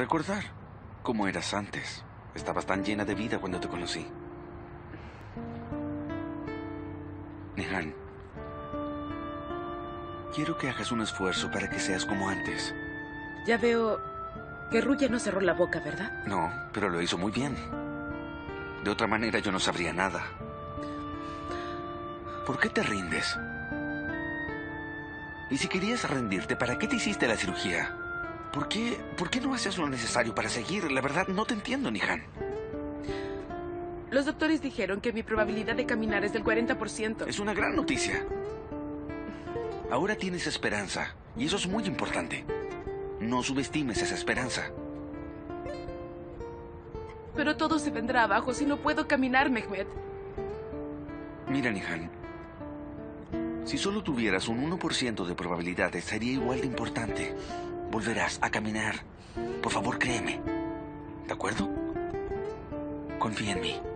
Recordar cómo eras antes. Estabas tan llena de vida cuando te conocí. Nihan, quiero que hagas un esfuerzo para que seas como antes. Ya veo que Ruya no cerró la boca, ¿verdad? No, pero lo hizo muy bien. De otra manera yo no sabría nada. ¿Por qué te rindes? Y si querías rendirte, ¿para qué te hiciste la cirugía? ¿Por qué no haces lo necesario para seguir? La verdad, no te entiendo, Nihan. Los doctores dijeron que mi probabilidad de caminar es del 40%. Es una gran noticia. Ahora tienes esperanza, y eso es muy importante. No subestimes esa esperanza. Pero todo se vendrá abajo si no puedo caminar, Mehmet. Mira, Nihan, si solo tuvieras un 1% de probabilidades, sería igual de importante. Volverás a caminar. Por favor, créeme. ¿De acuerdo? Confía en mí.